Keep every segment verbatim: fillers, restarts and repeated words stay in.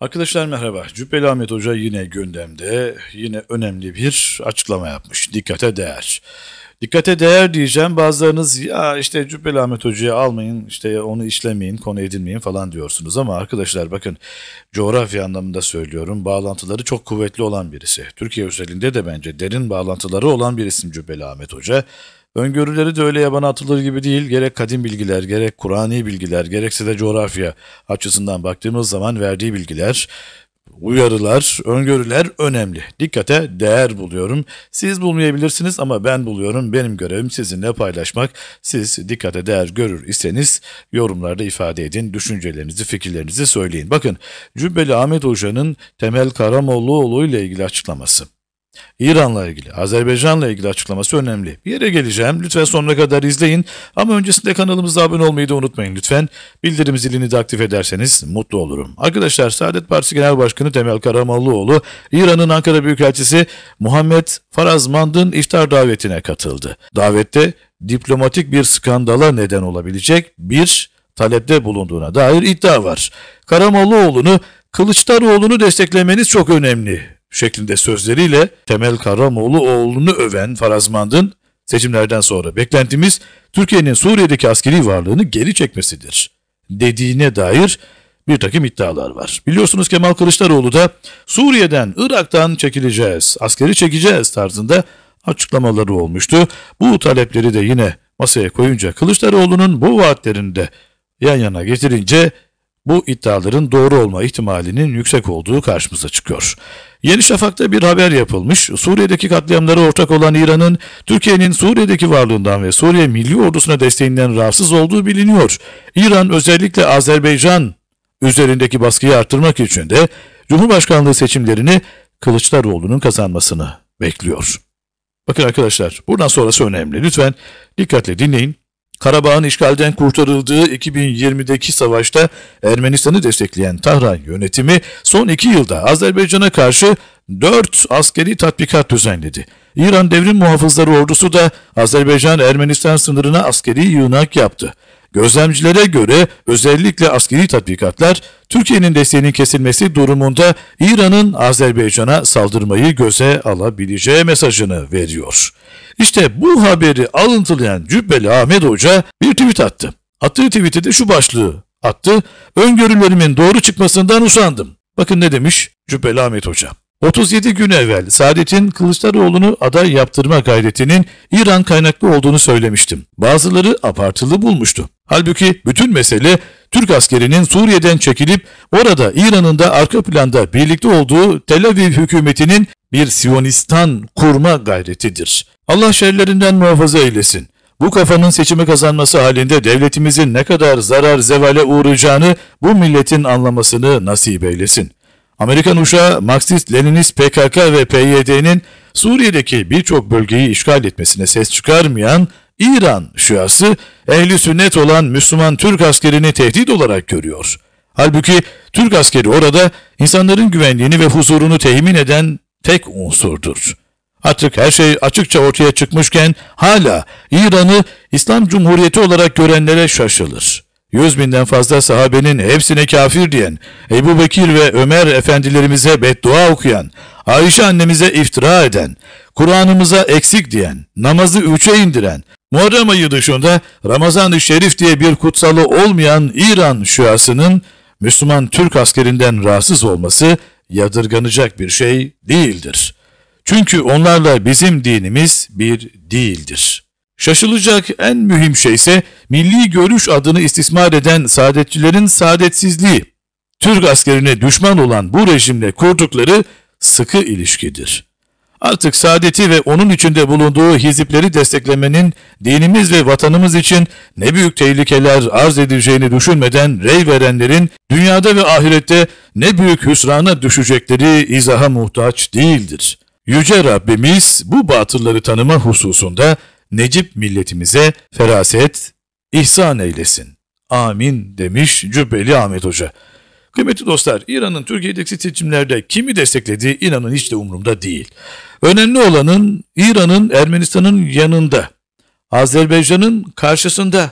Arkadaşlar merhaba. Cübbeli Ahmet Hoca yine gündemde, yine önemli bir açıklama yapmış. Dikkate değer. Dikkate değer diyeceğim. Bazılarınız ya işte Cübbeli Ahmet Hoca'yı almayın, işte onu işlemeyin, konu edinmeyin falan diyorsunuz ama arkadaşlar bakın coğrafya anlamında söylüyorum. Bağlantıları çok kuvvetli olan birisi. Türkiye özelinde de bence derin bağlantıları olan bir isim Cübbeli Ahmet Hoca. Öngörüleri de öyle yabana atılır gibi değil. Gerek kadim bilgiler, gerek Kur'ani bilgiler, gerekse de coğrafya açısından baktığımız zaman verdiği bilgiler, uyarılar, öngörüler önemli. Dikkate değer buluyorum. Siz bulmayabilirsiniz ama ben buluyorum. Benim görevim sizinle paylaşmak. Siz dikkate değer görür iseniz yorumlarda ifade edin. Düşüncelerinizi, fikirlerinizi söyleyin. Bakın Cübbeli Ahmet Hoca'nın Temel Karamollaoğlu ile ilgili açıklaması. İran'la ilgili, Azerbaycan'la ilgili açıklaması önemli. Bir yere geleceğim. Lütfen sonuna kadar izleyin. Ama öncesinde kanalımıza abone olmayı da unutmayın lütfen. Bildirim zilini de aktif ederseniz mutlu olurum. Arkadaşlar Saadet Partisi Genel Başkanı Temel Karamollaoğlu, İran'ın Ankara Büyükelçisi Muhammed Farazmand'ın iftar davetine katıldı. Davette diplomatik bir skandala neden olabilecek bir talepte bulunduğuna dair iddia var. Karamollaoğlu'nu, Kılıçdaroğlu'nu desteklemeniz çok önemli şeklinde sözleriyle Temel Karamollaoğlu'nu öven Farazmand'ın seçimlerden sonra beklentimiz Türkiye'nin Suriye'deki askeri varlığını geri çekmesidir dediğine dair bir takım iddialar var. Biliyorsunuz Kemal Kılıçdaroğlu da Suriye'den, Irak'tan çekileceğiz, askeri çekeceğiz tarzında açıklamaları olmuştu. Bu talepleri de yine masaya koyunca Kılıçdaroğlu'nun bu vaatlerini de yan yana getirince bu iddiaların doğru olma ihtimalinin yüksek olduğu karşımıza çıkıyor. Yeni Şafak'ta bir haber yapılmış. Suriye'deki katliamlara ortak olan İran'ın Türkiye'nin Suriye'deki varlığından ve Suriye Milli Ordusu'na desteğinden rahatsız olduğu biliniyor. İran özellikle Azerbaycan üzerindeki baskıyı arttırmak için de Cumhurbaşkanlığı seçimlerini Kılıçdaroğlu'nun kazanmasını bekliyor. Bakın arkadaşlar, buradan sonrası önemli. Lütfen dikkatle dinleyin. Karabağ'ın işgalden kurtarıldığı iki bin yirmideki savaşta Ermenistan'ı destekleyen Tahran yönetimi son iki yılda Azerbaycan'a karşı dört askeri tatbikat düzenledi. İran Devrim Muhafızları Ordusu da Azerbaycan-Ermenistan sınırına askeri yığınak yaptı. Gözlemcilere göre özellikle askeri tatbikatlar Türkiye'nin desteğinin kesilmesi durumunda İran'ın Azerbaycan'a saldırmayı göze alabileceği mesajını veriyor. İşte bu haberi alıntılayan Cübbeli Ahmet Hoca bir tweet attı. Attığı tweet'e de şu başlığı attı. Öngörülerimin doğru çıkmasından usandım. Bakın ne demiş Cübbeli Ahmet Hoca. otuz yedi gün evvel Saadet'in Kılıçdaroğlu'nu aday yaptırma gayretinin İran kaynaklı olduğunu söylemiştim. Bazıları abartılı bulmuştu. Halbuki bütün mesele Türk askerinin Suriye'den çekilip orada İran'ın da arka planda birlikte olduğu Tel Aviv hükümetinin bir Siyonistan kurma gayretidir. Allah şerlerinden muhafaza eylesin. Bu kafanın seçimi kazanması halinde devletimizin ne kadar zarar zevale uğrayacağını bu milletin anlamasını nasip eylesin. Amerikan uşağı Marksist-Leninist P K K ve P Y D'nin Suriye'deki birçok bölgeyi işgal etmesine ses çıkarmayan İran şiası, ehli sünnet olan Müslüman Türk askerini tehdit olarak görüyor. Halbuki Türk askeri orada insanların güvenliğini ve huzurunu temin eden tek unsurdur. Artık her şey açıkça ortaya çıkmışken hala İran'ı İslam Cumhuriyeti olarak görenlere şaşılır. Yüz binden fazla sahabenin hepsine kafir diyen, Ebu Bekir ve Ömer efendilerimize beddua okuyan, Ayşe annemize iftira eden, Kur'an'ımıza eksik diyen, namazı üçe indiren, Muharrem ayı dışında Ramazan-ı Şerif diye bir kutsalı olmayan İran şiasının Müslüman Türk askerinden rahatsız olması yadırganacak bir şey değildir. Çünkü onlarla bizim dinimiz bir değildir. Şaşılacak en mühim şey ise milli görüş adını istismar eden saadetçilerin saadetsizliği, Türk askerine düşman olan bu rejimle kurdukları sıkı ilişkidir. Artık Saadet'i ve onun içinde bulunduğu hizipleri desteklemenin dinimiz ve vatanımız için ne büyük tehlikeler arz edeceğini düşünmeden rey verenlerin dünyada ve ahirette ne büyük hüsrana düşecekleri izaha muhtaç değildir. Yüce Rabbimiz bu batılları tanıma hususunda Necip milletimize feraset, ihsan eylesin. Amin demiş Cübbeli Ahmet Hoca. Kıymetli dostlar, İran'ın Türkiye'deki seçimlerde kimi desteklediği İran'ın hiç de umurumda değil. Önemli olanın İran'ın Ermenistan'ın yanında, Azerbaycan'ın karşısında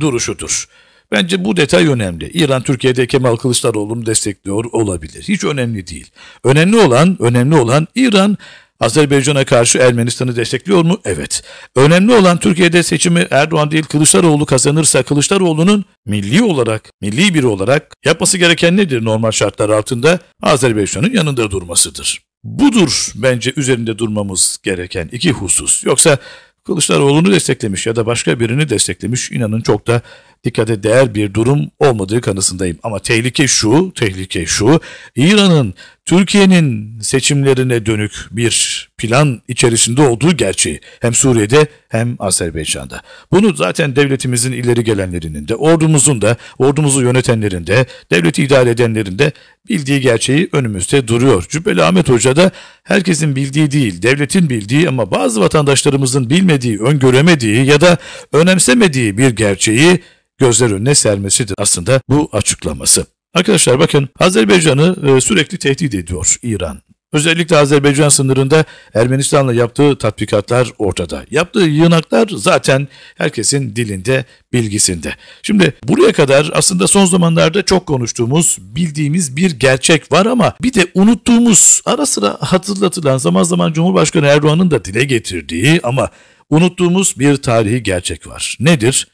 duruşudur. Bence bu detay önemli. İran Türkiye'de Kemal Kılıçdaroğlu'nu destekliyor olabilir. Hiç önemli değil. Önemli olan, önemli olan İran Azerbaycan'a karşı Ermenistan'ı destekliyor mu? Evet. Önemli olan Türkiye'de seçimi Erdoğan değil Kılıçdaroğlu kazanırsa Kılıçdaroğlu'nun milli olarak, milli biri olarak yapması gereken nedir normal şartlar altında? Azerbaycan'ın yanında durmasıdır. Budur bence üzerinde durmamız gereken iki husus. Yoksa Kılıçdaroğlu'nu desteklemiş ya da başka birini desteklemiş, inanın çok da dikkate değer bir durum olmadığı kanısındayım. Ama tehlike şu, tehlike şu, İran'ın Türkiye'nin seçimlerine dönük bir plan içerisinde olduğu gerçeği, hem Suriye'de hem Azerbaycan'da. Bunu zaten devletimizin ileri gelenlerinin de, ordumuzun da, ordumuzu yönetenlerin de, devleti idare edenlerin de bildiği gerçeği önümüzde duruyor. Cübbeli Ahmet Hoca da herkesin bildiği değil, devletin bildiği ama bazı vatandaşlarımızın bilmediği, öngöremediği ya da önemsemediği bir gerçeği gözler önüne sermesidir aslında bu açıklaması. Arkadaşlar bakın, Azerbaycan'ı sürekli tehdit ediyor İran. Özellikle Azerbaycan sınırında Ermenistan'la yaptığı tatbikatlar ortada. Yaptığı yığınaklar zaten herkesin dilinde, bilgisinde. Şimdi buraya kadar aslında son zamanlarda çok konuştuğumuz, bildiğimiz bir gerçek var ama bir de unuttuğumuz, ara sıra hatırlatılan, zaman zaman Cumhurbaşkanı Erdoğan'ın da dile getirdiği ama unuttuğumuz bir tarihi gerçek var. Nedir?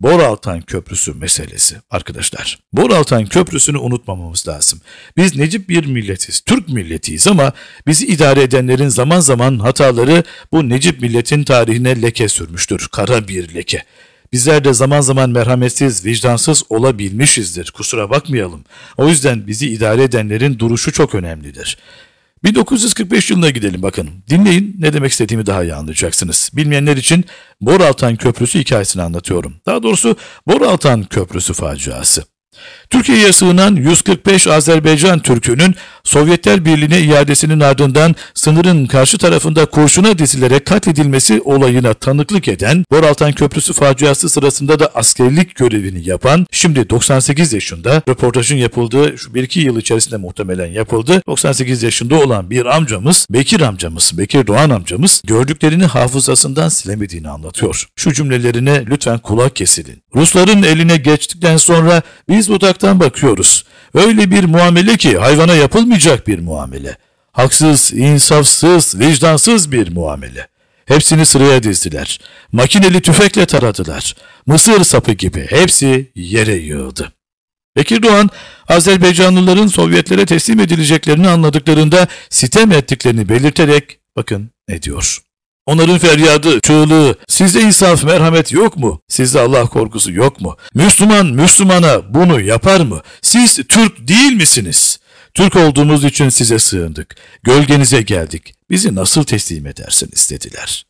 Boraltan Köprüsü meselesi arkadaşlar. Boraltan Köprüsü'nü unutmamamız lazım. Biz necip bir milletiz, Türk milletiyiz ama bizi idare edenlerin zaman zaman hataları bu necip milletin tarihine leke sürmüştür. Kara bir leke. Bizler de zaman zaman merhametsiz, vicdansız olabilmişizdir. Kusura bakmayalım. O yüzden bizi idare edenlerin duruşu çok önemlidir. bin dokuz yüz kırk beş yılına gidelim bakın. Dinleyin, ne demek istediğimi daha iyi anlayacaksınız. Bilmeyenler için Boraltan Köprüsü hikayesini anlatıyorum. Daha doğrusu Boraltan Köprüsü faciası. Türkiye'ye sığınan yüz kırk beş Azerbaycan Türk'ünün Sovyetler Birliği'ne iadesinin ardından sınırın karşı tarafında kurşuna dizilerek katledilmesi olayına tanıklık eden, Boraltan Köprüsü faciası sırasında da askerlik görevini yapan, şimdi doksan sekiz yaşında, röportajın yapıldığı şu bir iki yıl içerisinde muhtemelen yapıldı, doksan sekiz yaşında olan bir amcamız, Bekir amcamız, Bekir Doğan amcamız, gördüklerini hafızasından silemediğini anlatıyor. Şu cümlelerine lütfen kulak kesilin. Rusların eline geçtikten sonra biz uzaktan bakıyoruz. Öyle bir muamele ki hayvana yapılmayacak bir muamele. Haksız, insafsız, vicdansız bir muamele. Hepsini sıraya dizdiler. Makineli tüfekle taradılar. Mısır sapı gibi hepsi yere yığıldı. Bekir Doğan, Azerbaycanlıların Sovyetlere teslim edileceklerini anladıklarında sitem ettiklerini belirterek bakın ne diyor. Onların feryadı, çığlığı, sizde insaf, merhamet yok mu? Sizde Allah korkusu yok mu? Müslüman, Müslümana bunu yapar mı? Siz Türk değil misiniz? Türk olduğumuz için size sığındık. Gölgenize geldik. Bizi nasıl teslim edersiniz dediler.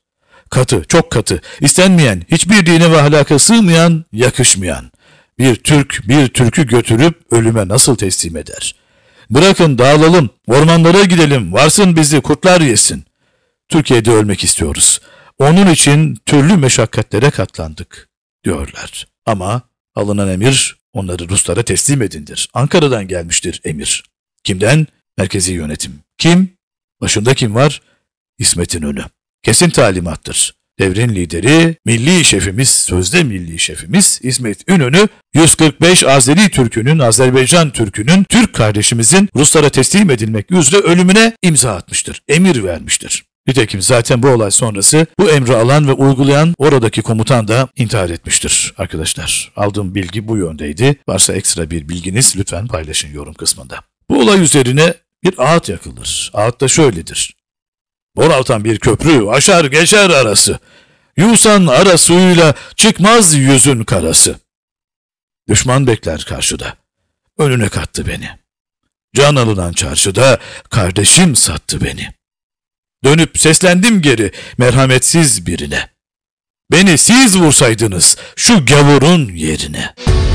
Katı, çok katı, istenmeyen, hiçbir dine ve ahlaka sığmayan, yakışmayan. Bir Türk, bir Türk'ü götürüp ölüme nasıl teslim eder? Bırakın dağılalım, ormanlara gidelim, varsın bizi kurtlar yesin. Türkiye'de ölmek istiyoruz. Onun için türlü meşakkatlere katlandık diyorlar. Ama alınan emir onları Ruslara teslim edindir. Ankara'dan gelmiştir emir. Kimden? Merkezi yönetim. Kim? Başında kim var? İsmet İnönü. Kesin talimattır. Devrin lideri, milli şefimiz, sözde milli şefimiz İsmet İnönü, yüz kırk beş Azeri Türk'ünün, Azerbaycan Türk'ünün, Türk kardeşimizin Ruslara teslim edilmek üzere ölümüne imza atmıştır, emir vermiştir. Nitekim zaten bu olay sonrası bu emri alan ve uygulayan oradaki komutan da intihar etmiştir arkadaşlar. Aldığım bilgi bu yöndeydi. Varsa ekstra bir bilginiz lütfen paylaşın yorum kısmında. Bu olay üzerine bir ağıt yakılır. Ağıt da şöyledir. Boraltan bir köprü aşar geçer arası. Yusan ara suyuyla çıkmaz yüzün karası. Düşman bekler karşıda. Önüne kattı beni. Can alınan çarşıda kardeşim sattı beni. Dönüp seslendim geri merhametsiz birine. Beni siz vursaydınız şu gavurun yerine.